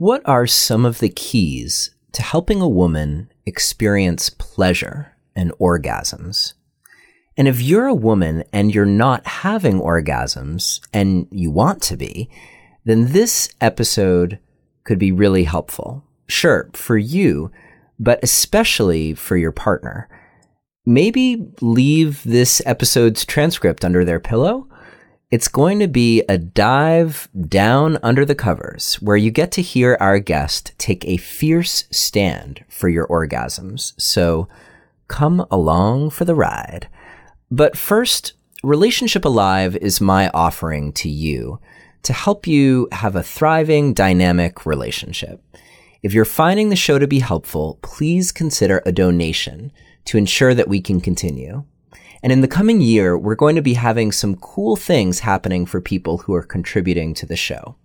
What are some of the keys to helping a woman experience pleasure and orgasms? And if you're a woman and you're not having orgasms and you want to be, then this episode could be really helpful. Sure, for you, but especially for your partner. Maybe leave this episode's transcript under their pillow. It's going to be a dive down under the covers where you get to hear our guest take a fierce stand for your orgasms. So come along for the ride. But first, Relationship Alive is my offering to you to help you have a thriving, dynamic relationship. If you're finding the show to be helpful, please consider a donation to ensure that we can continue. And in the coming year, we're going to be having some cool things happening for people who are contributing to the show.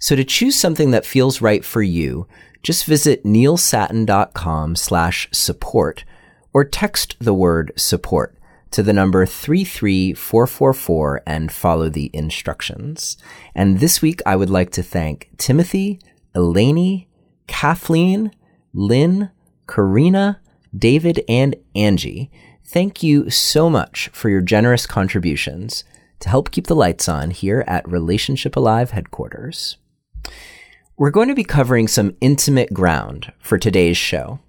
So to choose something that feels right for you, just visit neilsattin.com/support or text the word support to the number 33444 and follow the instructions. And this week, I would like to thank Timothy, Eleni, Kathleen, Lynn, Karina, David, and Angie. Thank you so much for your generous contributions to help keep the lights on here at Relationship Alive headquarters. We're going to be covering some intimate ground for today's show,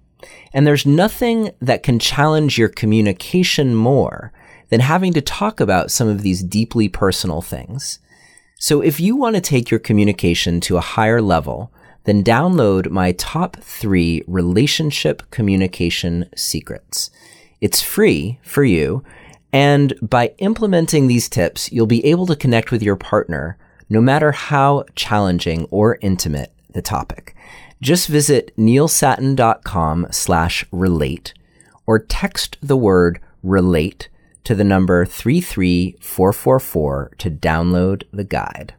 and there's nothing that can challenge your communication more than having to talk about some of these deeply personal things. So if you want to take your communication to a higher level, then download my top 3 relationship communication secrets. It's free for you, and by implementing these tips, you'll be able to connect with your partner no matter how challenging or intimate the topic. Just visit neilsattin.com/relate or text the word relate to the number 33444 to download the guide.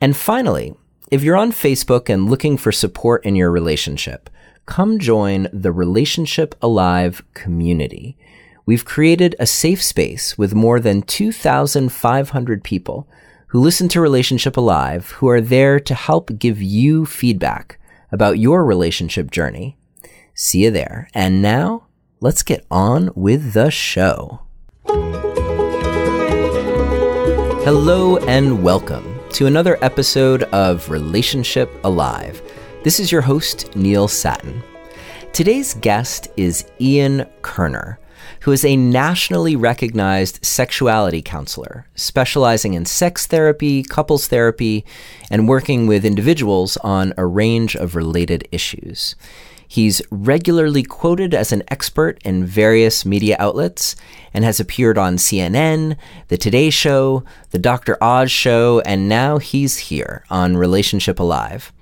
And finally, if you're on Facebook and looking for support in your relationship, come join the Relationship Alive community. We've created a safe space with more than 2,500 people who listen to Relationship Alive, who are there to help give you feedback about your relationship journey. See you there. And now, let's get on with the show. Hello and welcome to another episode of Relationship Alive. This is your host, Neil Sattin. Today's guest is Ian Kerner, who is a nationally recognized sexuality counselor, specializing in sex therapy, couples therapy, and working with individuals on a range of related issues. He's regularly quoted as an expert in various media outlets and has appeared on CNN, The Today Show, The Dr. Oz Show, and now he's here on Relationship Alive.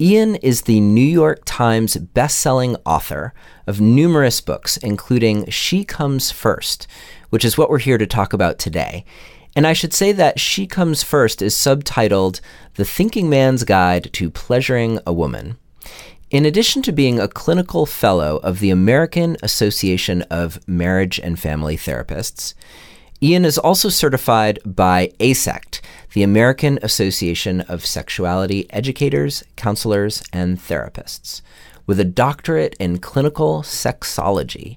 Ian is the New York Times best-selling author of numerous books, including She Comes First, which is what we're here to talk about today. And I should say that She Comes First is subtitled The Thinking Man's Guide to Pleasuring a Woman. In addition to being a clinical fellow of the American Association of Marriage and Family Therapists, Ian is also certified by AASECT, the American Association of Sexuality Educators, Counselors, and Therapists, with a doctorate in clinical sexology.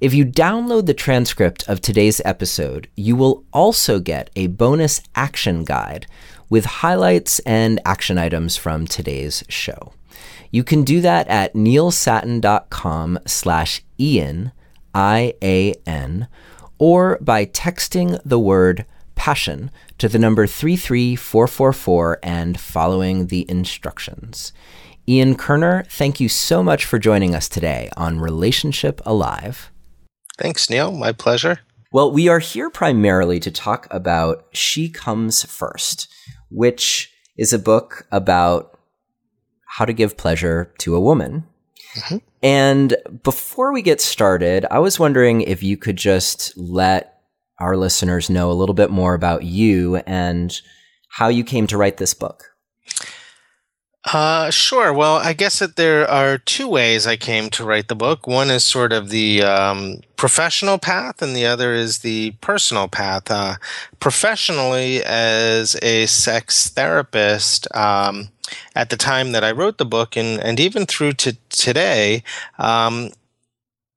If you download the transcript of today's episode, you will also get a bonus action guide with highlights and action items from today's show. You can do that at neilsattin.com/Ian, I-A-N, or by texting the word passion to the number 33444 and following the instructions. Ian Kerner, thank you so much for joining us today on Relationship Alive. Thanks, Neil. My pleasure. Well, we are here primarily to talk about She Comes First, which is a book about how to give pleasure to a woman. Mm-hmm. And before we get started, I was wondering if you could just let our listeners know a little bit more about you and how you came to write this book. Sure. Well, I guess that there are two ways I came to write the book. One is sort of the professional path, and the other is the personal path. Professionally, as a sex therapist, at the time that I wrote the book, and even through to today,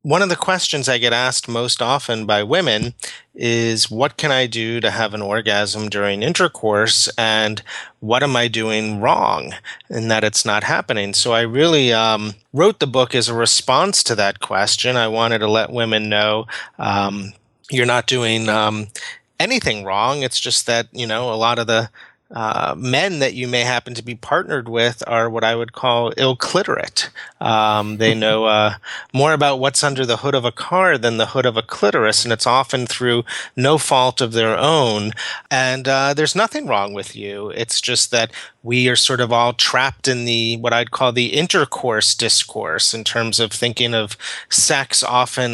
one of the questions I get asked most often by women is, what can I do to have an orgasm during intercourse, and what am I doing wrong in that it's not happening? So I really wrote the book as a response to that question. I wanted to let women know you're not doing anything wrong. It's just that, you know, a lot of the men that you may happen to be partnered with are what I would call ill-clitorate. They know more about what's under the hood of a car than the hood of a clitoris, and it's often through no fault of their own. And there's nothing wrong with you. It's just that we are sort of all trapped in the what I'd call the intercourse discourse, in terms of thinking of sex often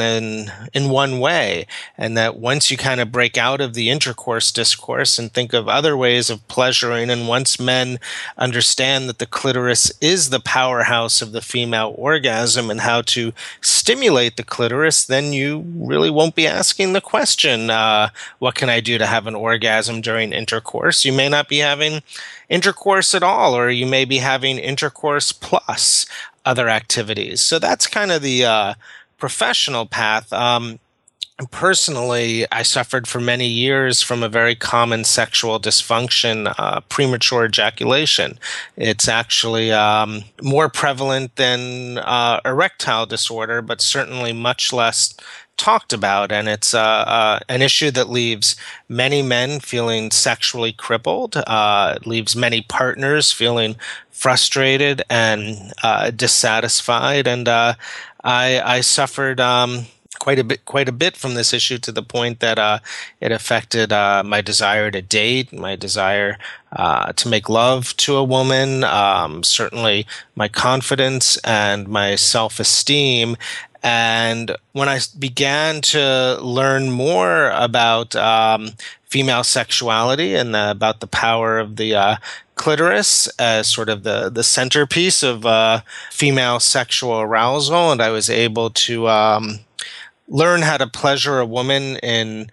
in one way, and that once you kind of break out of the intercourse discourse and think of other ways of pleasuring, and once men understand that the clitoris is the powerhouse of the female orgasm and how to stimulate the clitoris, then you really won't be asking the question, what can I do to have an orgasm during intercourse? You may not be having intercourse at all, or you may be having intercourse plus other activities. So that's kind of the professional path. Personally, I suffered for many years from a very common sexual dysfunction, premature ejaculation. It's actually more prevalent than erectile disorder, but certainly much less talked about, and it's an issue that leaves many men feeling sexually crippled. It leaves many partners feeling frustrated and dissatisfied, and I suffered quite a bit from this issue, to the point that it affected my desire to date, my desire to make love to a woman, certainly my confidence and my self-esteem. And when I began to learn more about female sexuality and about the power of the clitoris as sort of the centerpiece of female sexual arousal, and I was able to learn how to pleasure a woman in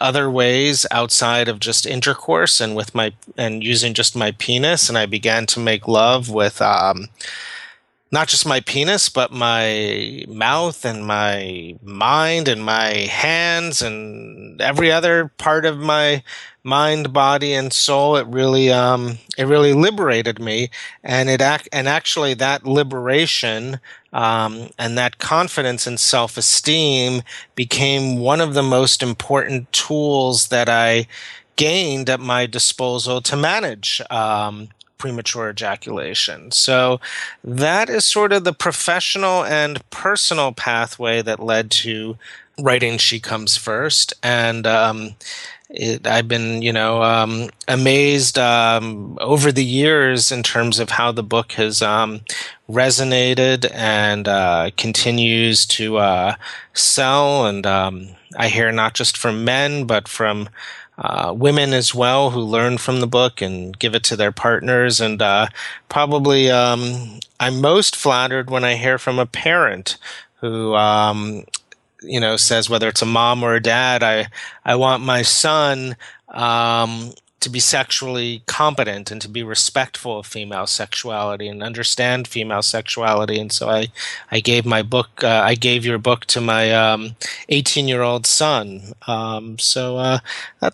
other ways outside of just intercourse and with my and using just my penis, and I began to make love with not just my penis, but my mouth and my mind and my hands and every other part of my mind, body, and soul. It really liberated me, and actually that liberation and that confidence and self-esteem became one of the most important tools that I gained at my disposal to manage premature ejaculation. So that is sort of the professional and personal pathway that led to writing She Comes First. And I've been, amazed over the years in terms of how the book has resonated and continues to sell. And I hear not just from men, but from women as well, who learn from the book and give it to their partners. And probably I'm most flattered when I hear from a parent who says, whether it's a mom or a dad, I want my son to be sexually competent and to be respectful of female sexuality and understand female sexuality. And so I gave your book to my 18-year-old son.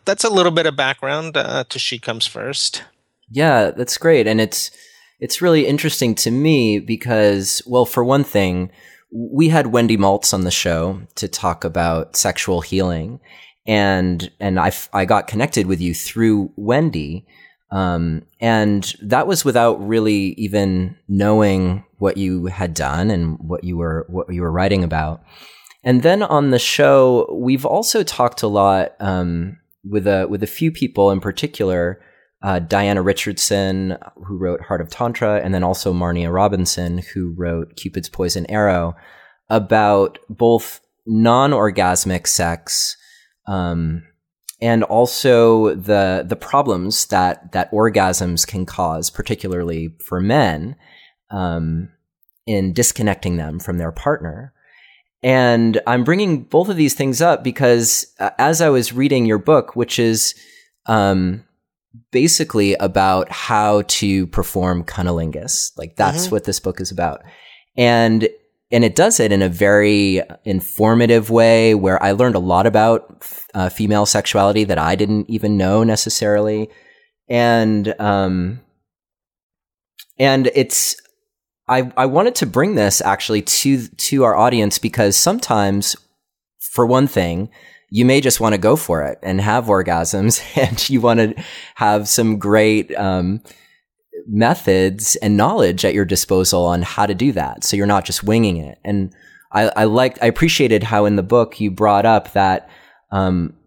That's a little bit of background to She Comes First. Yeah, that's great, and it's really interesting to me because, well, for one thing, we had Wendy Maltz on the show to talk about sexual healing. And I got connected with you through Wendy, and that was without really even knowing what you had done and what you were writing about. And then on the show, we've also talked a lot with a few people in particular, Diana Richardson, who wrote Heart of Tantra, and then also Marnia Robinson, who wrote Cupid's Poison Arrow, about both non-orgasmic sex and also the problems that orgasms can cause, particularly for men, in disconnecting them from their partner. And I'm bringing both of these things up because as I was reading your book, which is basically about how to perform cunnilingus, like that's what this book is about. And it does it in a very informative way where I learned a lot about female sexuality that I didn't even know necessarily. And it's, I wanted to bring this actually to our audience because sometimes, for one thing, you may just want to go for it and have orgasms, and you want to have some great methods and knowledge at your disposal on how to do that, so you're not just winging it. And I appreciated how in the book you brought up that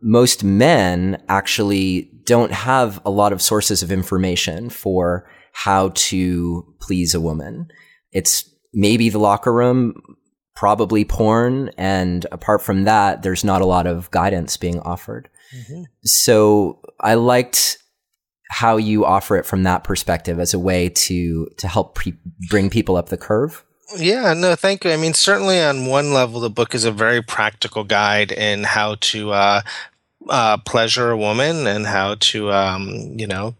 most men actually don't have a lot of sources of information for how to please a woman. It's maybe the locker room, probably porn, and apart from that, there's not a lot of guidance being offered. So I liked how you offer it from that perspective as a way to help bring people up the curve. Yeah, no, thank you. I mean, certainly on one level, the book is a very practical guide in how to pleasure a woman and how to,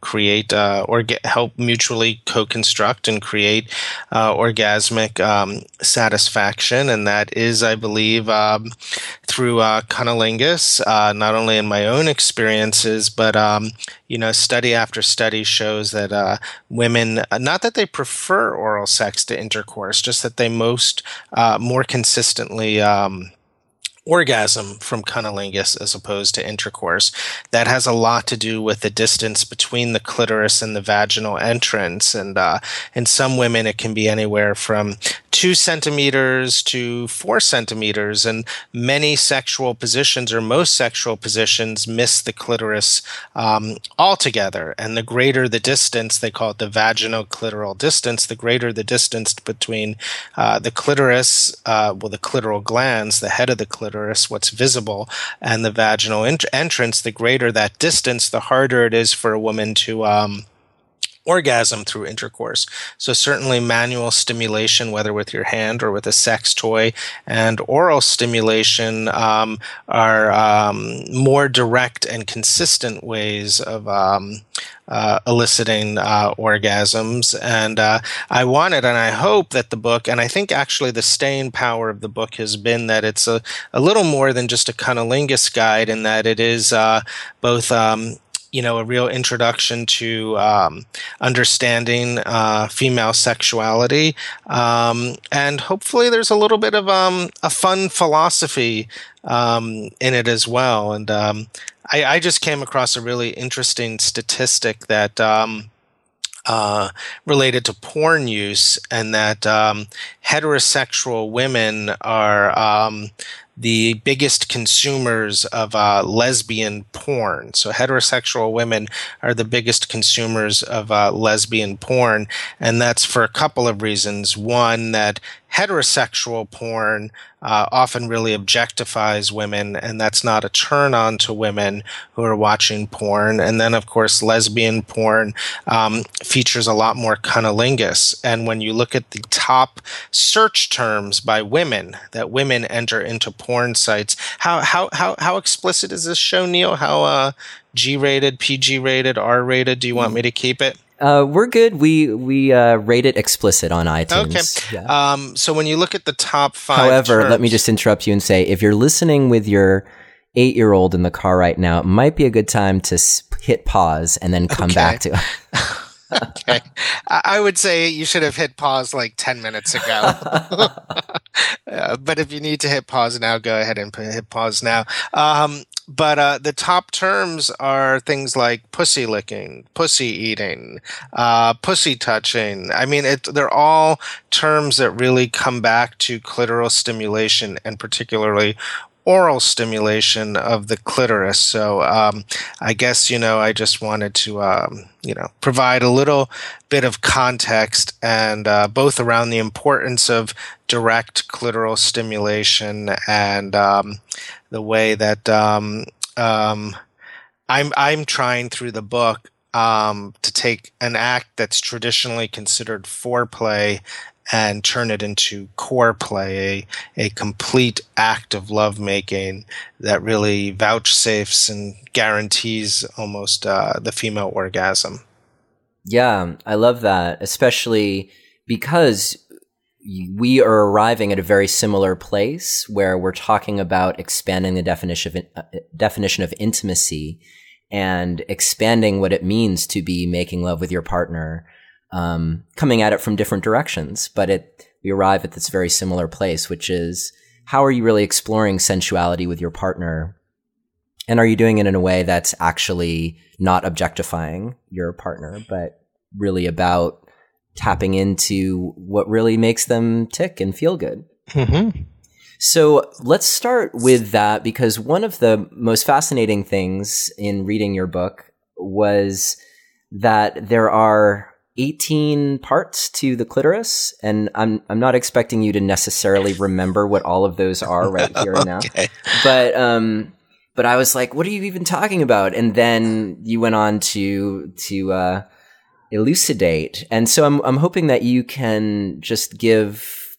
create help mutually co-construct and create orgasmic satisfaction. And that is, I believe, through cunnilingus, not only in my own experiences, but, study after study shows that women, not that they prefer oral sex to intercourse, just that they more consistently orgasm from cunnilingus as opposed to intercourse. That has a lot to do with the distance between the clitoris and the vaginal entrance. And in some women, it can be anywhere from 2 centimeters to 4 centimeters. And many sexual positions, or most sexual positions, miss the clitoris altogether. And the greater the distance, they call it the vaginoclitoral distance, the greater the distance between the clitoris, the clitoral glands, the head of the clitoris, what's visible, and the vaginal entrance, the greater that distance, the harder it is for a woman to orgasm through intercourse. So certainly manual stimulation, whether with your hand or with a sex toy, and oral stimulation are more direct and consistent ways of eliciting orgasms. And I wanted, and I hope that the book, and I think actually the staying power of the book has been that it's a little more than just a cunnilingus guide, in that it is both a real introduction to understanding female sexuality. And hopefully there's a little bit of a fun philosophy in it as well. And I just came across a really interesting statistic that related to porn use, and that heterosexual women are the biggest consumers of lesbian porn. So heterosexual women are the biggest consumers of lesbian porn, and that's for a couple of reasons. One, that heterosexual porn often really objectifies women, and that's not a turn-on to women who are watching porn. And then, of course, lesbian porn features a lot more cunnilingus. And when you look at the top search terms by women, that women enter into porn sites, how explicit is this show, Neil? How G-rated, PG-rated, R-rated? Do you want me to keep it? We're good. We rate it explicit on iTunes. Okay. Yeah. So when you look at the top 5 However, terms, let me just interrupt you and say, if you're listening with your 8-year-old in the car right now, it might be a good time to hit pause and then come back to it. Okay. I would say you should have hit pause like 10 minutes ago. But if you need to hit pause now, go ahead and hit pause now. But the top terms are things like pussy licking, pussy eating, pussy touching. I mean, they're all terms that really come back to clitoral stimulation, and particularly oral stimulation of the clitoris. So I guess, I just wanted to, provide a little bit of context, and both around the importance of direct clitoral stimulation and the way that I'm trying through the book to take an act that's traditionally considered foreplay and turn it into core play, a complete act of lovemaking that really vouchsafes and guarantees almost the female orgasm. Yeah, I love that, especially because we are arriving at a very similar place where we're talking about expanding the definition of intimacy and expanding what it means to be making love with your partner, coming at it from different directions. But we arrive at this very similar place, which is, how are you really exploring sensuality with your partner? And are you doing it in a way that's actually not objectifying your partner, but really about tapping into what really makes them tick and feel good? Mm-hmm. So let's start with that, because one of the most fascinating things in reading your book was that there are 18 parts to the clitoris, and I'm not expecting you to necessarily remember what all of those are right here and now. But I was like, what are you even talking about? And then you went on to elucidate. And so I'm hoping that you can just give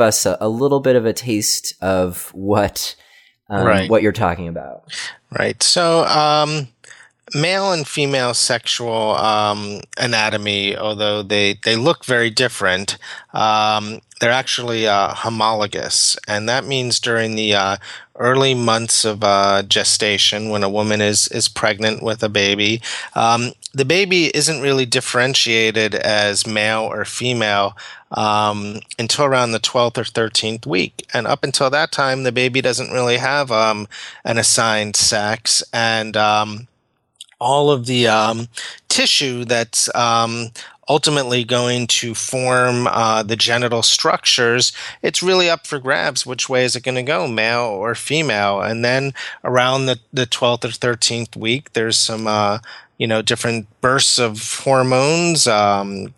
us a little bit of a taste of what you're talking about. Right. So, male and female sexual anatomy, although they look very different, they're actually homologous. And that means during the early months of gestation, when a woman is pregnant with a baby, the baby isn't really differentiated as male or female until around the 12th or 13th week. And up until that time, the baby doesn't really have an assigned sex. And all of the tissue that's ultimately going to form the genital structures, it's really up for grabs which way is it going to go, male or female. And then around the 12th or 13th week, there's some different bursts of hormones, namely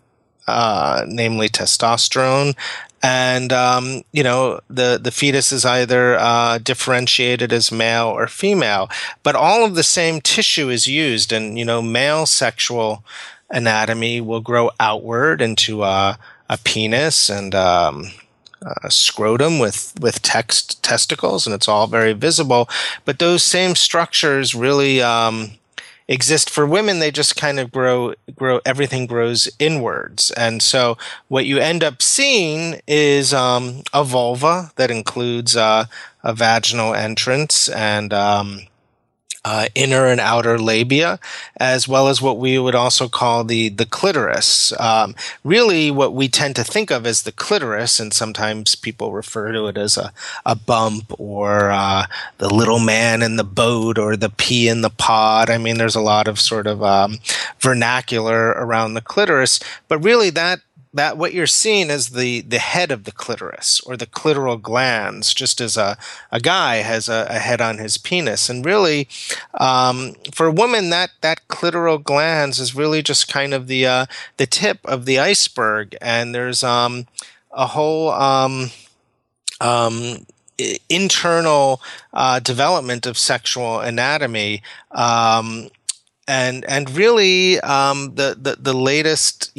testosterone. And, the fetus is either differentiated as male or female, but all of the same tissue is used. And, male sexual anatomy will grow outward into a penis and a scrotum with testicles, and it's all very visible. But those same structures really exist for women. They just kind of grow, everything grows inwards. And so what you end up seeing is a vulva that includes a vaginal entrance and inner and outer labia, as well as what we would also call the clitoris. Really what we tend to think of as the clitoris, and sometimes people refer to it as a bump, or the little man in the boat, or the pea in the pod. I mean, there's a lot of sort of vernacular around the clitoris, but really that what you're seeing is the head of the clitoris, or the clitoral glands, just as a guy has a head on his penis. And really, for a woman, that clitoral glands is really just kind of the tip of the iceberg. And there's a whole internal development of sexual anatomy. And really, the latest,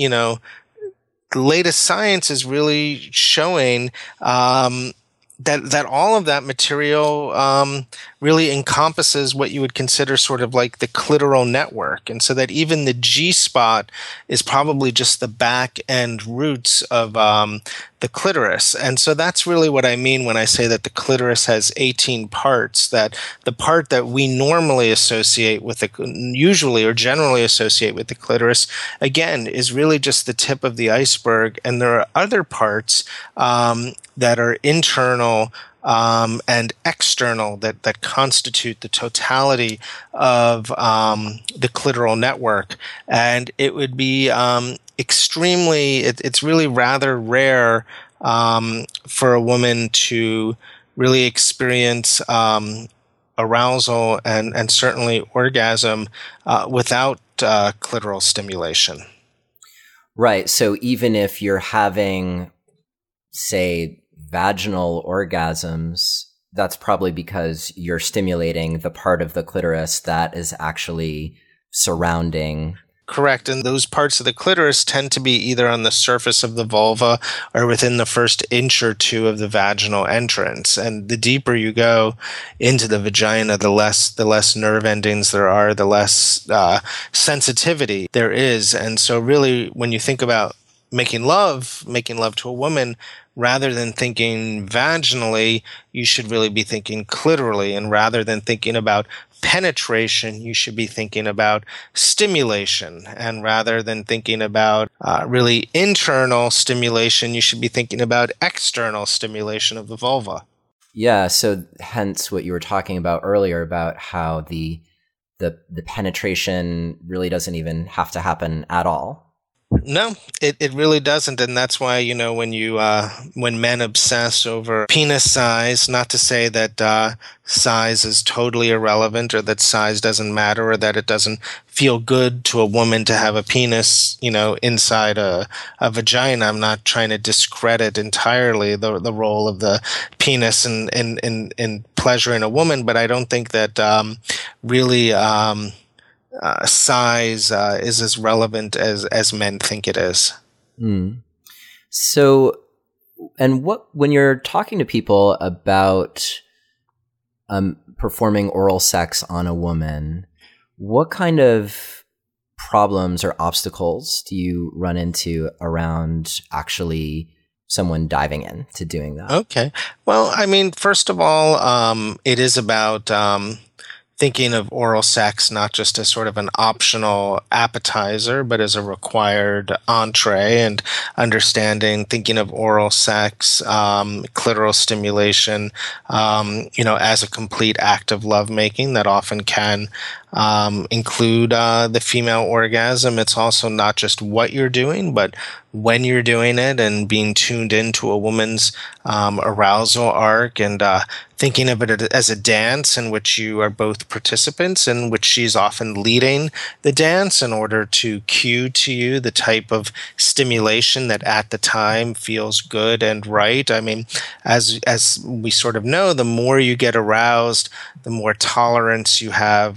the latest science is really showing that all of that material really encompasses what you would consider sort of like the clitoral network. And so that even the G-spot is probably just the back end roots of the clitoris. And so that's really what I mean when I say that the clitoris has 18 parts, that the part that we normally associate with generally associate with the clitoris, again, is really just the tip of the iceberg. And there are other parts that are internal and external that constitute the totality of the clitoral network. And it would be extremely, it's really rather rare for a woman to really experience arousal and certainly orgasm without clitoral stimulation. Right. So even if you're having, say, vaginal orgasms, that's probably because you're stimulating the part of the clitoris that is actually surrounding. Correct. And those parts of the clitoris tend to be either on the surface of the vulva or within the first inch or two of the vaginal entrance. And the deeper you go into the vagina, the less nerve endings there are, the less sensitivity there is. And so really, when you think about making love to a woman, rather than thinking vaginally, you should really be thinking clitorally. And rather than thinking about penetration, you should be thinking about stimulation. And rather than thinking about really internal stimulation, you should be thinking about external stimulation of the vulva. Yeah, so hence what you were talking about earlier about how the penetration really doesn't even have to happen at all. No, it really doesn't. And that's why, you know, when men obsess over penis size, not to say that size is totally irrelevant or that size doesn't matter or that it doesn't feel good to a woman to have a penis, you know, inside a vagina. I'm not trying to discredit entirely the role of the penis in pleasuring a woman, but I don't think that size is as relevant as men think it is. Mm. So, and when you're talking to people about performing oral sex on a woman, what kind of problems or obstacles do you run into around actually someone diving in to doing that? Okay. Well, I mean, first of all, it is about thinking of oral sex not just as sort of an optional appetizer, but as a required entree, and thinking of oral sex, clitoral stimulation, you know, as a complete act of lovemaking that often can include the female orgasm. It's also not just what you're doing, but when you're doing it, and being tuned into a woman's arousal arc, and thinking of it as a dance in which you are both participants, in which she's often leading the dance in order to cue to you the type of stimulation that at the time feels good and right. I mean, as we sort of know, the more you get aroused, the more tolerance you have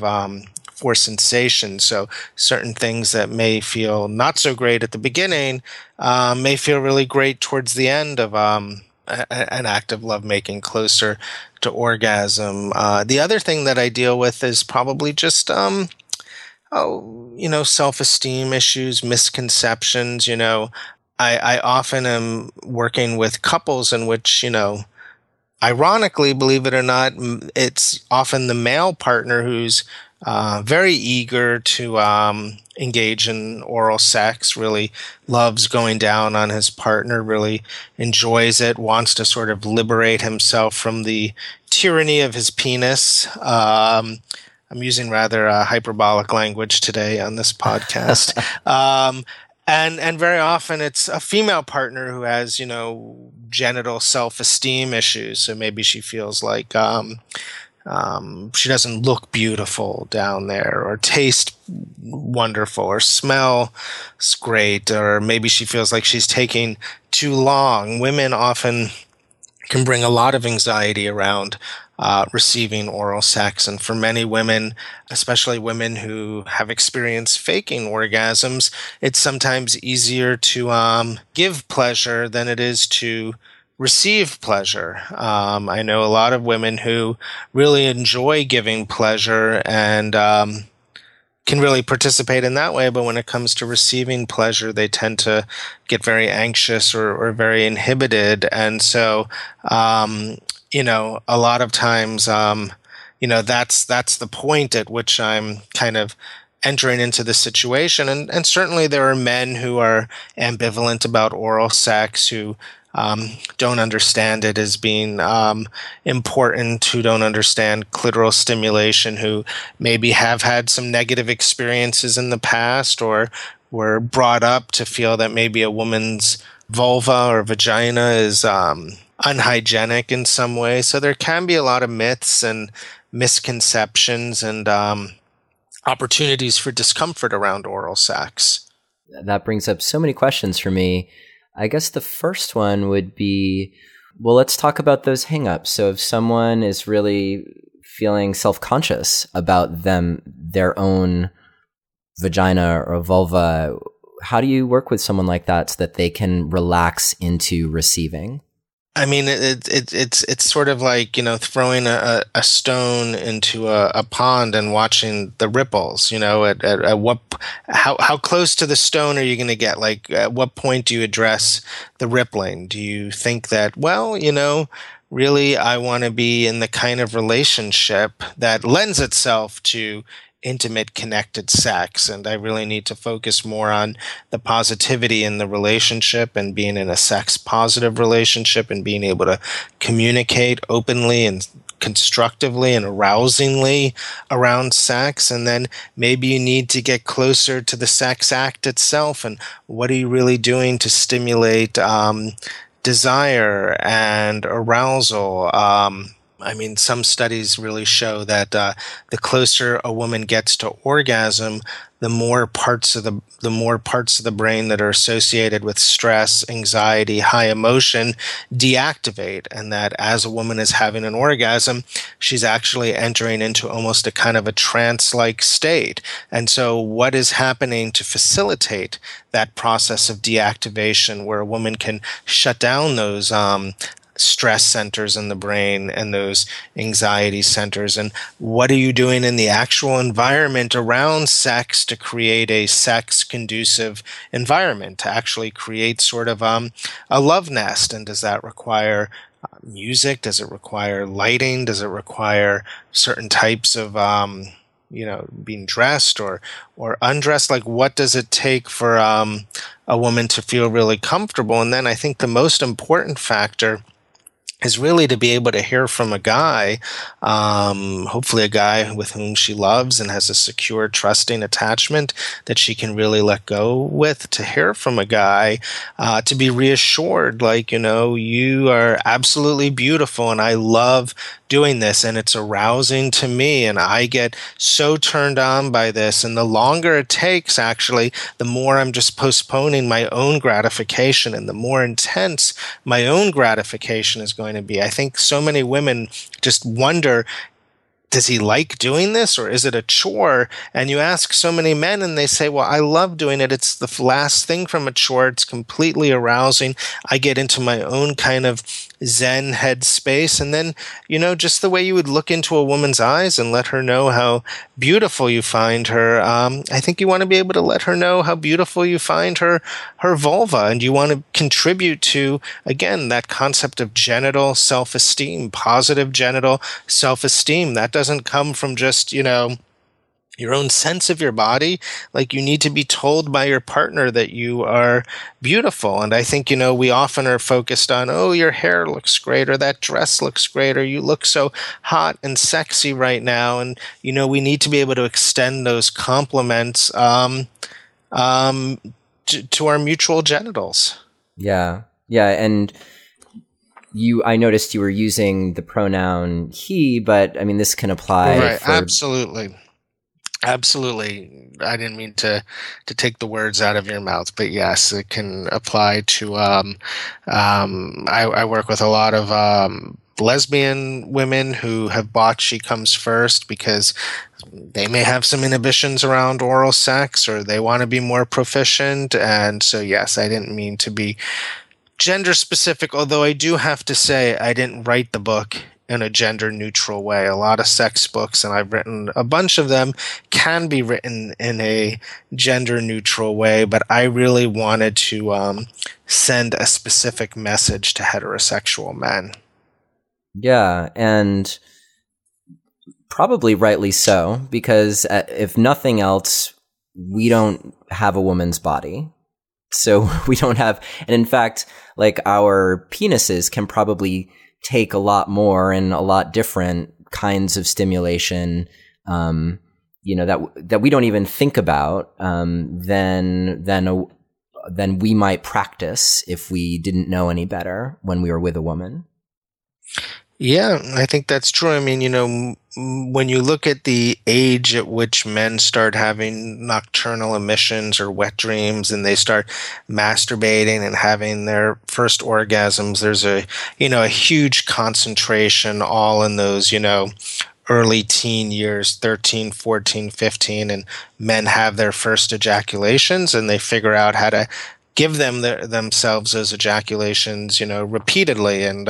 for sensation. So certain things that may feel not so great at the beginning may feel really great towards the end of an act of lovemaking, closer to orgasm. The other thing that I deal with is probably just self-esteem issues, misconceptions. You know, I often am working with couples in which, you know, ironically, believe it or not, it's often the male partner who's very eager to engage in oral sex, really loves going down on his partner, really enjoys it, wants to sort of liberate himself from the tyranny of his penis. I'm using rather hyperbolic language today on this podcast. And very often it's a female partner who has, you know, genital self-esteem issues. So maybe she feels like she doesn't look beautiful down there, or taste wonderful, or smell great, or maybe she feels like she's taking too long. Women often can bring a lot of anxiety around receiving oral sex. And for many women, especially women who have experienced faking orgasms, it's sometimes easier to give pleasure than it is to receive pleasure. I know a lot of women who really enjoy giving pleasure and can really participate in that way, but when it comes to receiving pleasure, they tend to get very anxious or very inhibited. And so, you know, a lot of times, you know, that's the point at which I'm kind of entering into the situation. And certainly there are men who are ambivalent about oral sex, who don't understand it as being important, who don't understand clitoral stimulation, who maybe have had some negative experiences in the past, or were brought up to feel that maybe a woman's vulva or vagina is unhygienic in some way. So there can be a lot of myths and misconceptions and opportunities for discomfort around oral sex. That brings up so many questions for me. I guess the first one would be, Well, let's talk about those hangups. So if someone is really feeling self-conscious about their own vagina or vulva, how do you work with someone like that so that they can relax into receiving? I mean, it's sort of like, you know, throwing a stone into a pond and watching the ripples. You know, at what, how close to the stone are you going to get? Like, at what point do you address the rippling? Do you think that, well, you know, really I want to be in the kind of relationship that lends itself to intimate, connected sex, and I really need to focus more on the positivity in the relationship and being in a sex-positive relationship and being able to communicate openly and constructively and arousingly around sex. And then maybe you need to get closer to the sex act itself and what are you really doing to stimulate desire and arousal. I mean, some studies really show that the closer a woman gets to orgasm, the more parts of the brain that are associated with stress, anxiety, high emotion deactivate, and that as a woman is having an orgasm, she's actually entering into almost a kind of a trance-like state. And so what is happening to facilitate that process of deactivation where a woman can shut down those stress centers in the brain and those anxiety centers, and what are you doing in the actual environment around sex to create a sex-conducive environment, to actually create sort of a love nest? And does that require music? Does it require lighting? Does it require certain types of you know, being dressed or undressed? Like, what does it take for a woman to feel really comfortable? And then I think the most important factor is really to be able to hear from a guy, hopefully a guy with whom she loves and has a secure, trusting attachment that she can really let go with, to hear from a guy, to be reassured, like, you know, you are absolutely beautiful and I love doing this and it's arousing to me and I get so turned on by this. And the longer it takes, actually, the more I'm just postponing my own gratification and the more intense my own gratification is going to be. I think so many women just wonder, does he like doing this or is it a chore? And you ask so many men and they say, well, I love doing it. It's the last thing from a chore. It's completely arousing. I get into my own kind of Zen head space. And then, you know, just the way you would look into a woman's eyes and let her know how beautiful you find her. I think you want to be able to let her know how beautiful you find her vulva. And you want to contribute to, again, that concept of genital self-esteem, positive genital self-esteem. That doesn't come from just, you know, your own sense of your body. Like, you need to be told by your partner that you are beautiful. And I think, you know, we often are focused on, oh, your hair looks great, or that dress looks great, or you look so hot and sexy right now. And, you know, we need to be able to extend those compliments to our mutual genitals. Yeah. Yeah. And I noticed you were using the pronoun he, but I mean, this can apply. Right. Absolutely. I didn't mean to take the words out of your mouth, but yes, it can apply to I work with a lot of lesbian women who have bought She Comes First because they may have some inhibitions around oral sex or they want to be more proficient. And so, yes, I didn't mean to be gender specific, although I do have to say I didn't write the book in a gender-neutral way. A lot of sex books, and I've written a bunch of them, can be written in a gender-neutral way, but I really wanted to send a specific message to heterosexual men. Yeah, and probably rightly so, because if nothing else, we don't have a woman's body. So we don't have, and in fact, like, our penises can probably take a lot more and a lot different kinds of stimulation, you know, that we don't even think about, than we might practice if we didn't know any better when we were with a woman. Yeah, I think that's true. I mean, you know, when you look at the age at which men start having nocturnal emissions or wet dreams, and they start masturbating and having their first orgasms, there's a, you know, a huge concentration all in those, you know, early teen years, 13, 14, 15, and men have their first ejaculations and they figure out how to give them themselves those ejaculations, you know, repeatedly. And,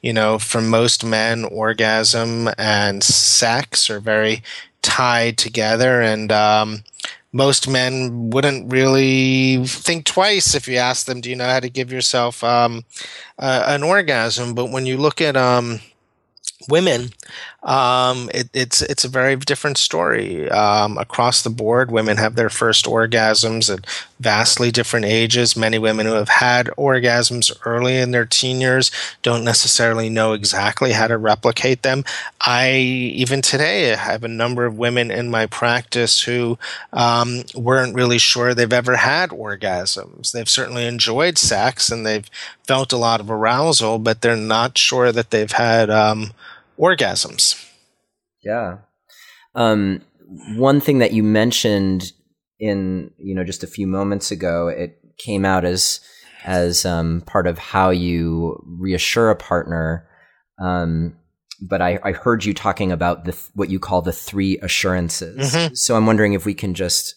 you know, for most men, orgasm and sex are very tied together. And most men wouldn't really think twice if you asked them, do you know how to give yourself an orgasm? But when you look at women, it's a very different story. Across the board, women have their first orgasms at vastly different ages. Many women who have had orgasms early in their teen years don't necessarily know exactly how to replicate them. Even today, I have a number of women in my practice who weren't really sure they've ever had orgasms. They've certainly enjoyed sex and they've felt a lot of arousal, but they're not sure that they've had orgasms. Yeah. One thing that you mentioned in, you know, just a few moments ago, it came out as part of how you reassure a partner. But I heard you talking about what you call the three assurances. Mm-hmm. So I'm wondering if we can just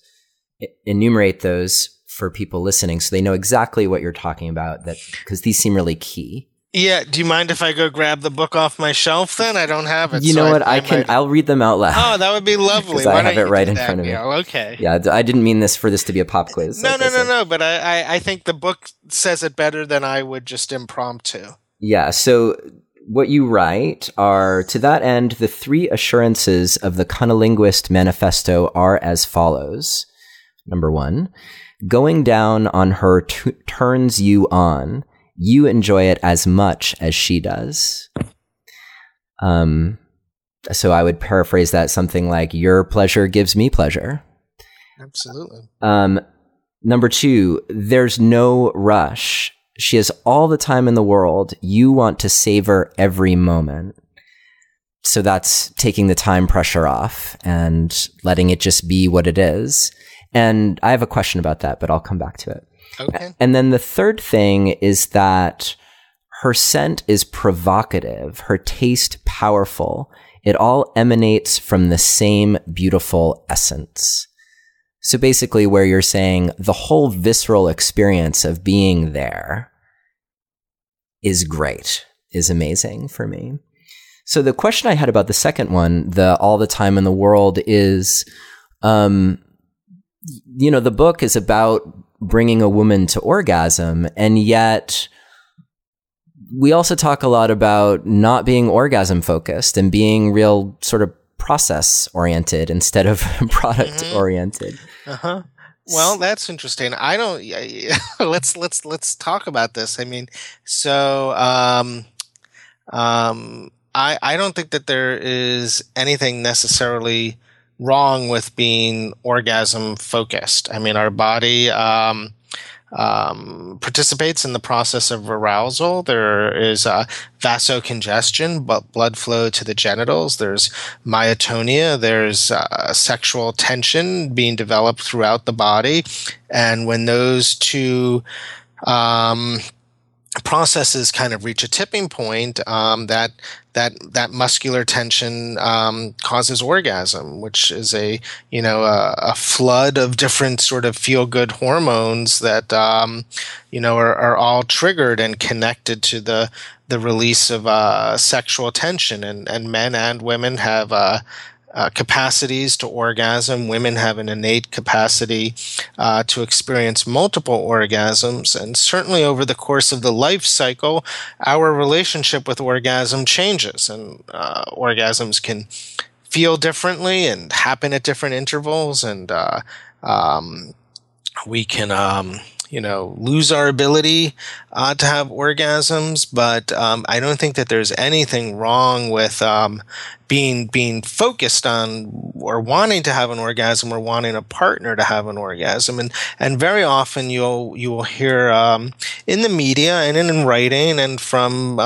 enumerate those for people listening so they know exactly what you're talking about, that because these seem really key. Yeah. Do you mind if I go grab the book off my shelf then? I don't have it. You know what? I'll read them out loud. Oh, that would be lovely. I have it right in front of me. Okay. Yeah. I didn't mean for this to be a pop quiz. No. But I think the book says it better than I would just impromptu. Yeah. So what you write are, to that end, the three assurances of the Cunnilinguist Manifesto are as follows. Number one, going down on her turns you on. You enjoy it as much as she does. So I would paraphrase that something like, your pleasure gives me pleasure. Absolutely. Number two, there's no rush. She has all the time in the world. You want to savor every moment. So that's taking the time pressure off and letting it just be what it is. And I have a question about that, but I'll come back to it. Okay. And then the third thing is that her scent is provocative, her taste powerful. It all emanates from the same beautiful essence. So basically where you're saying the whole visceral experience of being there is great, is amazing for me. So the question I had about the second one, the all the time in the world, is, you know, the book is about bringing a woman to orgasm, and yet we also talk a lot about not being orgasm focused and being real sort of process oriented instead of product oriented. Uh-huh. Well, that's interesting. Let's talk about this. I mean, so I don't think that there is anything necessarily wrong with being orgasm focused. I mean, our body participates in the process of arousal. There is vasocongestion, but blood flow to the genitals. There's myotonia. There's sexual tension being developed throughout the body. And when those two processes kind of reach a tipping point, that muscular tension causes orgasm, which is a flood of different sort of feel-good hormones that are all triggered and connected to the release of sexual tension. And men and women have capacities to orgasm. Women have an innate capacity to experience multiple orgasms, and certainly over the course of the life cycle, our relationship with orgasm changes, and orgasms can feel differently and happen at different intervals, and we can lose our ability to have orgasms, but I don't think that there's anything wrong with being focused on or wanting to have an orgasm or wanting a partner to have an orgasm. And very often you will hear in the media and in writing and from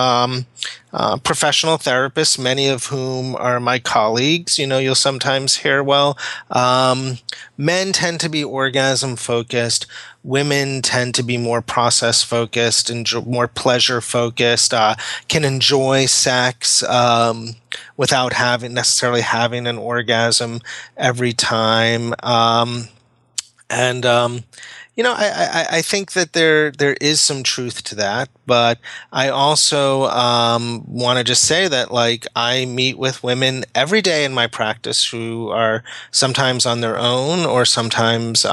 professional therapists, many of whom are my colleagues, you'll sometimes hear, well, men tend to be orgasm focused, women tend to be more process focused and more pleasure focused, can enjoy sex without necessarily having an orgasm every time. I think that there is some truth to that, but I also want to just say that, like, I meet with women every day in my practice who are sometimes on their own or sometimes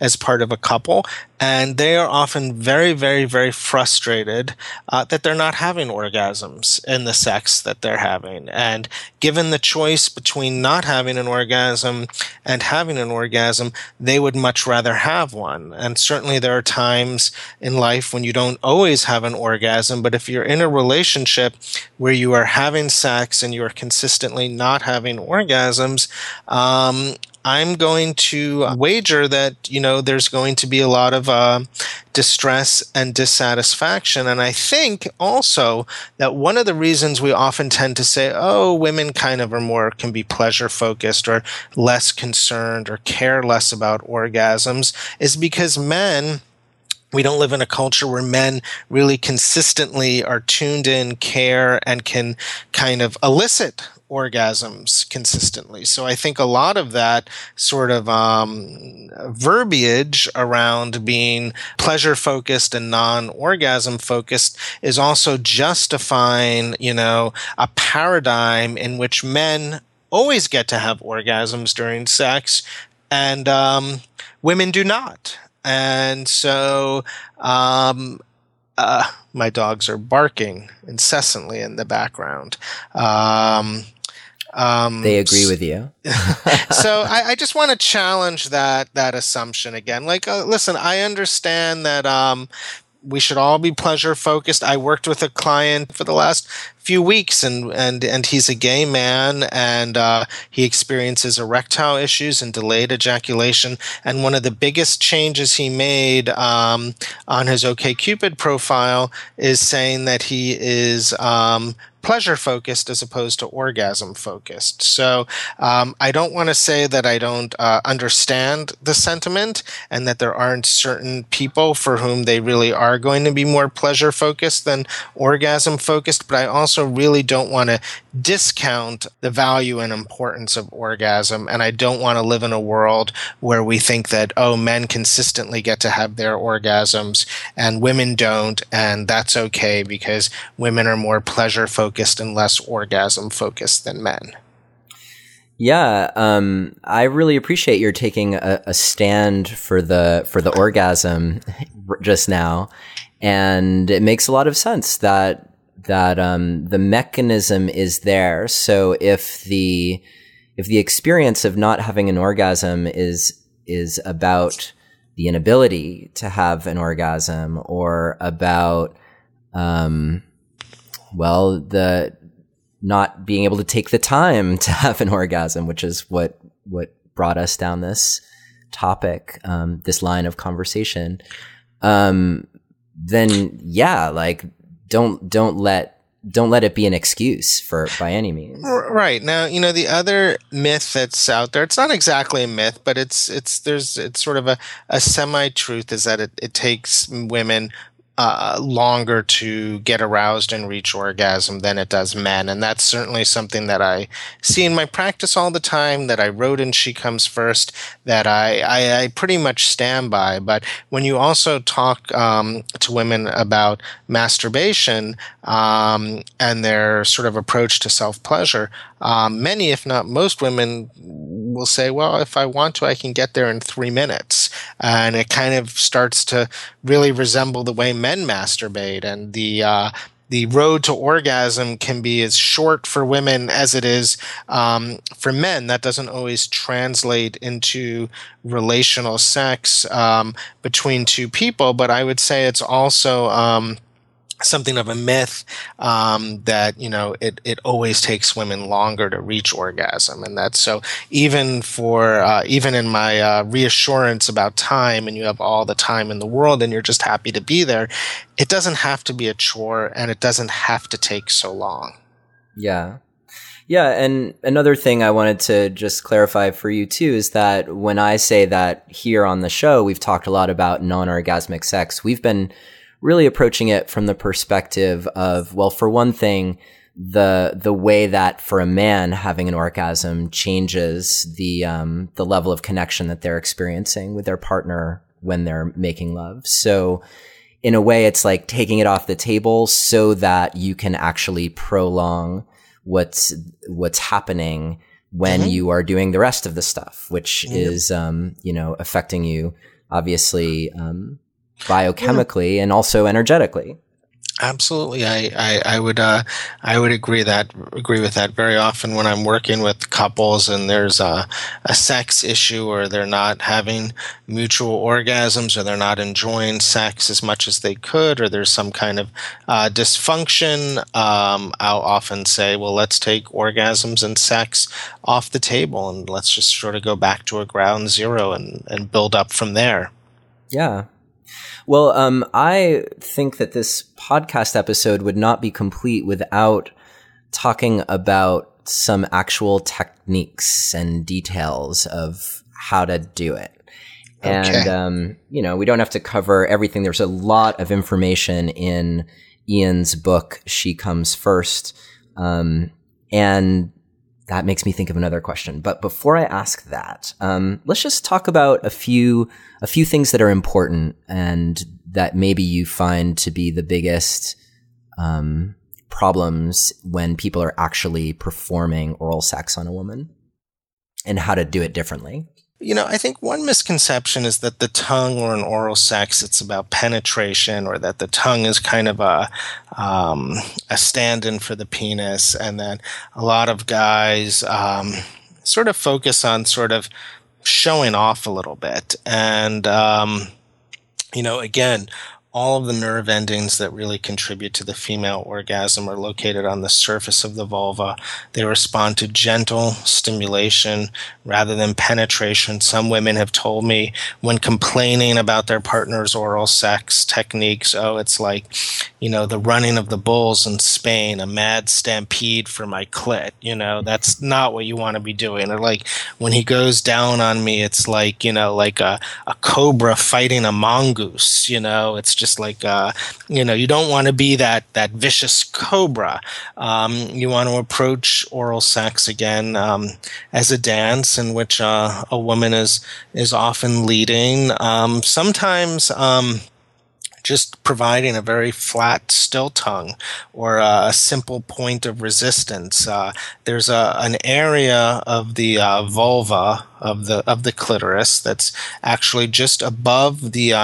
as part of a couple, and they are often very, very, very frustrated that they're not having orgasms in the sex that they're having. And given the choice between not having an orgasm and having an orgasm, they would much rather have one. And certainly there are times in life when you don't always have an orgasm, but if you're in a relationship where you are having sex and you are consistently not having orgasms, I'm going to wager that, there's going to be a lot of distress and dissatisfaction. And I think also that one of the reasons we often tend to say, oh, women kind of can be pleasure focused or less concerned or care less about orgasms is because men, we don't live in a culture where men really consistently are tuned in, care, and can kind of elicit orgasms consistently. So I think a lot of that sort of verbiage around being pleasure focused and non-orgasm focused is also justifying, a paradigm in which men always get to have orgasms during sex and women do not. And so my dogs are barking incessantly in the background. They agree with you. So I just want to challenge that assumption again. Like, listen, I understand that we should all be pleasure focused. I worked with a client for the last few weeks, and he's a gay man, and he experiences erectile issues and delayed ejaculation. And one of the biggest changes he made on his OkCupid profile is saying that he is pleasure focused as opposed to orgasm focused. So I don't want to say that I don't understand the sentiment and that there aren't certain people for whom they really are going to be more pleasure focused than orgasm focused, but I also really don't want to discount the value and importance of orgasm. And I don't want to live in a world where we think that, oh, men consistently get to have their orgasms and women don't, and that's okay because women are more pleasure focused and less orgasm focused than men. Yeah, I really appreciate your taking a stand for the orgasm just now, and it makes a lot of sense that the mechanism is there. So if the experience of not having an orgasm is about the inability to have an orgasm or about the not being able to take the time to have an orgasm, which is what brought us down this topic, this line of conversation, then yeah, like don't let it be an excuse by any means. Right. Now, the other myth that's out there, it's not exactly a myth, but it's sort of a semi-truth, is that it takes women longer to get aroused and reach orgasm than it does men. And that's certainly something that I see in my practice all the time, that I wrote in She Comes First, that I pretty much stand by. But when you also talk to women about masturbation and their sort of approach to self-pleasure, many, if not most women will say, well, if I want to, I can get there in 3 minutes. And it kind of starts to really resemble the way men masturbate, and the road to orgasm can be as short for women as it is for men. That doesn't always translate into relational sex between two people, but I would say it's also something of a myth that, you know, it always takes women longer to reach orgasm. And that's so even for even in my reassurance about time, and you have all the time in the world and you're just happy to be there, it doesn't have to be a chore and it doesn't have to take so long. Yeah. Yeah. And another thing I wanted to just clarify for you too is that when I say that here on the show, we've talked a lot about non-orgasmic sex. We've been really approaching it from the perspective of, well, for one thing, the way that for a man having an orgasm changes the level of connection that they're experiencing with their partner when they're making love. So in a way, it's like taking it off the table so that you can actually prolong what's happening when you are doing the rest of the stuff, which is, you know, affecting you obviously, biochemically and also energetically. Absolutely, I would agree with that very often when I'm working with couples and there's a sex issue, or they're not having mutual orgasms, or they're not enjoying sex as much as they could, or there's some kind of dysfunction. I'll often say, well, let's take orgasms and sex off the table and let's just sort of go back to a ground zero and build up from there. Yeah. Well, I think that this podcast episode would not be complete without talking about some actual techniques and details of how to do it. Okay. And, you know, we don't have to cover everything. There's a lot of information in Ian's book, She Comes First. And that makes me think of another question. But before I ask that, let's just talk about a few things that are important and that maybe you find to be the biggest problems when people are actually performing oral sex on a woman, and how to do it differently. You know, I think one misconception is that the tongue, or in oral sex, it's about penetration, or that the tongue is kind of a stand-in for the penis, and that a lot of guys sort of focus on sort of showing off a little bit. And, you know, again, all of the nerve endings that really contribute to the female orgasm are located on the surface of the vulva. They respond to gentle stimulation rather than penetration. Some women have told me when complaining about their partner's oral sex techniques, oh, it's like, you know, the running of the bulls in Spain, a mad stampede for my clit. You know, that's not what you want to be doing. Or like when he goes down on me, it's like, you know, like a cobra fighting a mongoose, you know, it's just like, you know, you don't want to be that vicious cobra. You want to approach oral sex again as a dance in which a woman is often leading. Sometimes just providing a very flat, still tongue or a simple point of resistance. There's an area of the vulva of the clitoris that's actually just above the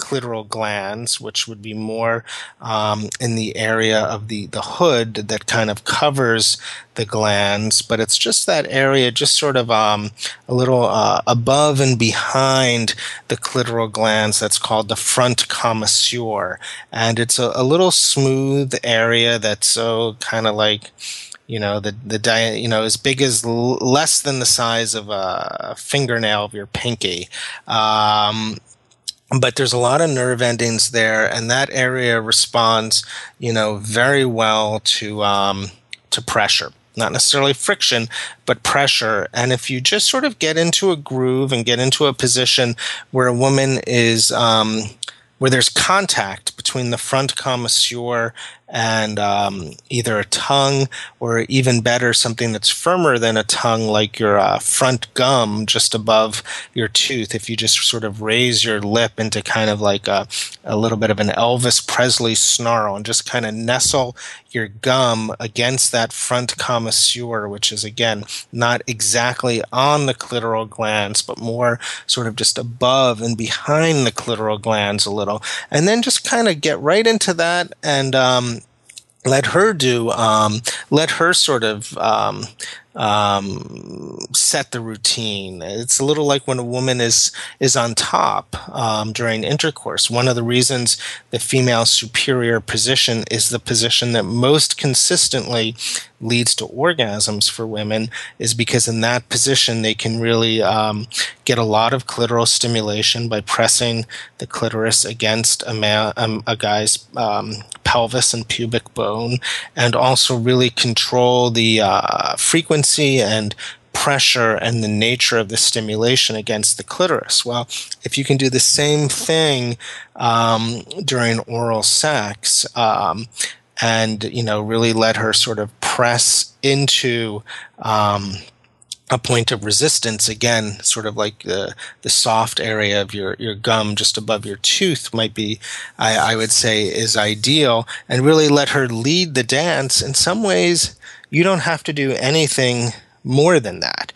clitoral glands, which would be more in the area of the hood that kind of covers the glands, but it's just that area, just sort of a little above and behind the clitoral glands. That's called the front commissure, and it's a little smooth area that's so kind of like, you know, you know, as big as less than the size of a fingernail of your pinky. But there's a lot of nerve endings there, and that area responds, you know, very well to pressure. Not necessarily friction, but pressure. And if you just sort of get into a groove and get into a position where a woman is where there's contact between the front commissure and either a tongue, or even better, something that's firmer than a tongue, like your front gum just above your tooth. If you just sort of raise your lip into kind of like a little bit of an Elvis Presley snarl and just kind of nestle your gum against that front commissure, which is, again, not exactly on the clitoral glands, but more sort of just above and behind the clitoral glands a little. And then just kind of get right into that and let her do, let her sort of set the routine. It's a little like when a woman is on top during intercourse. One of the reasons the female superior position is the position that most consistently leads to orgasms for women is because in that position they can really get a lot of clitoral stimulation by pressing the clitoris against a guy's pelvis and pubic bone, and also really control the frequency and pressure and the nature of the stimulation against the clitoris. Well, if you can do the same thing during oral sex and, you know, really let her sort of press into a point of resistance, again, sort of like the soft area of your gum just above your tooth might be, I would say, is ideal, and really let her lead the dance. In some ways, you don't have to do anything more than that.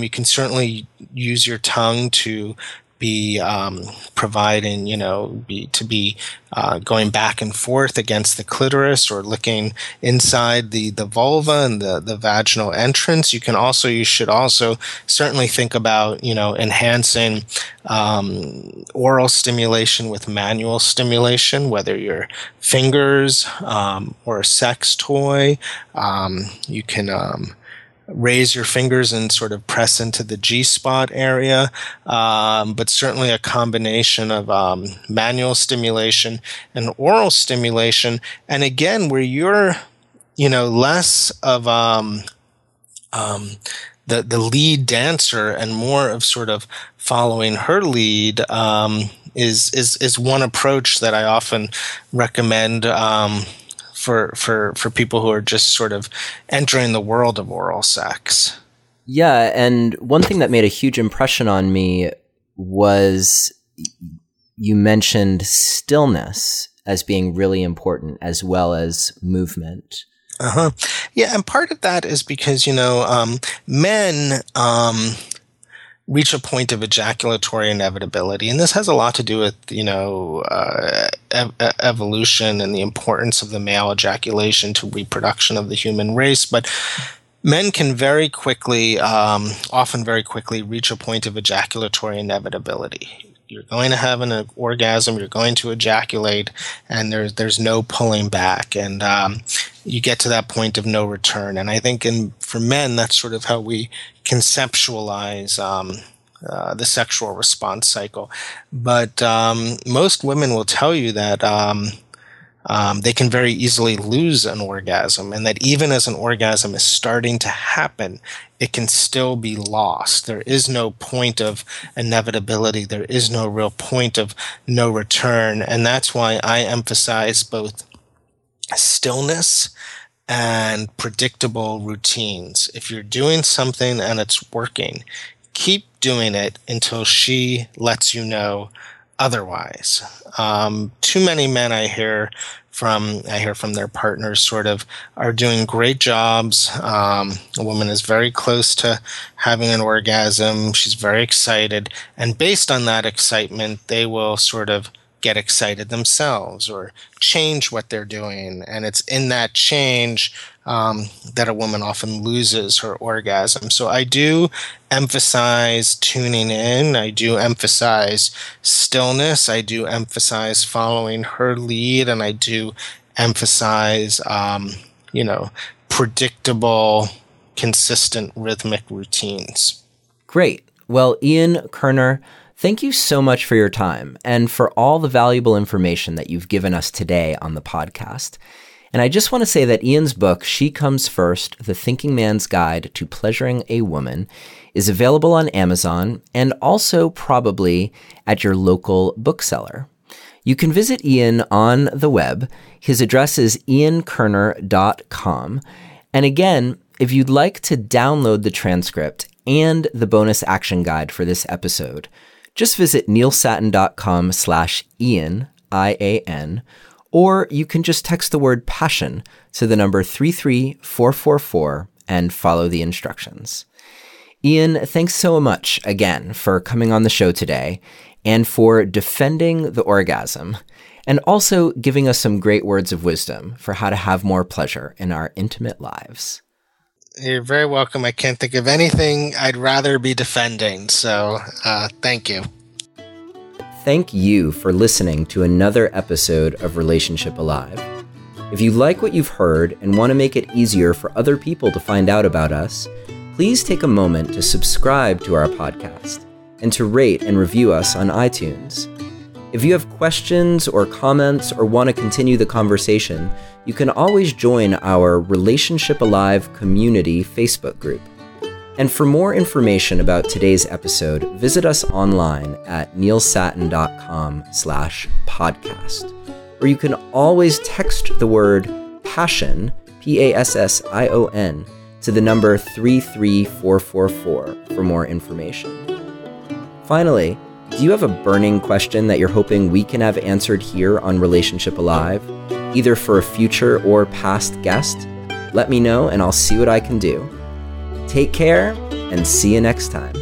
You can certainly use your tongue to be providing, you know, to be going back and forth against the clitoris or licking inside the vulva and the vaginal entrance. You should also certainly think about, you know, enhancing oral stimulation with manual stimulation, whether your fingers or a sex toy. You can raise your fingers and sort of press into the G-spot area, but certainly a combination of manual stimulation and oral stimulation. And again, where you're, you know, less of the lead dancer and more of sort of following her lead is one approach that I often recommend for people who are just sort of entering the world of oral sex. Yeah, and one thing that made a huge impression on me was you mentioned stillness as being really important as well as movement. Uh-huh. Yeah, and part of that is because, you know, men reach a point of ejaculatory inevitability. And this has a lot to do with, you know, evolution and the importance of the male ejaculation to reproduction of the human race. But men can very quickly, often very quickly, reach a point of ejaculatory inevitability. You're going to have an orgasm, you're going to ejaculate, and there's no pulling back. And you get to that point of no return. And I think for men, that's sort of how we conceptualize the sexual response cycle. But most women will tell you that they can very easily lose an orgasm, and that even as an orgasm is starting to happen, it can still be lost. There is no point of inevitability. There is no real point of no return. And that's why I emphasize both stillness and predictable routines. If you're doing something and it's working, keep doing it until she lets you know otherwise. Too many men I hear from their partners sort of are doing great jobs. A woman is very close to having an orgasm. She's very excited. And based on that excitement, they will sort of get excited themselves or change what they're doing. And it's in that change that a woman often loses her orgasm. So I do emphasize tuning in. I do emphasize stillness. I do emphasize following her lead. And I do emphasize, you know, predictable, consistent rhythmic routines. Great. Well, Ian Kerner, thank you so much for your time and for all the valuable information that you've given us today on the podcast. And I just want to say that Ian's book, She Comes First, The Thinking Man's Guide to Pleasuring a Woman, is available on Amazon and also probably at your local bookseller. You can visit Ian on the web. His address is iankerner.com. And again, if you'd like to download the transcript and the bonus action guide for this episode, just visit neilsattin.com/Ian, I-A-N, or you can just text the word passion to the number 33444 and follow the instructions. Ian, thanks so much again for coming on the show today and for defending the orgasm, and also giving us some great words of wisdom for how to have more pleasure in our intimate lives. You're very welcome. I can't think of anything I'd rather be defending, so thank you. Thank you for listening to another episode of Relationship Alive. If you like what you've heard and want to make it easier for other people to find out about us, please take a moment to subscribe to our podcast and to rate and review us on iTunes. If you have questions or comments or want to continue the conversation, you can always join our Relationship Alive community Facebook group. And for more information about today's episode, visit us online at neilsattin.com/podcast. Or you can always text the word passion, PASSION, to the number 33444 for more information. Finally, do you have a burning question that you're hoping we can have answered here on Relationship Alive, either for a future or past guest? Let me know and I'll see what I can do. Take care and see you next time.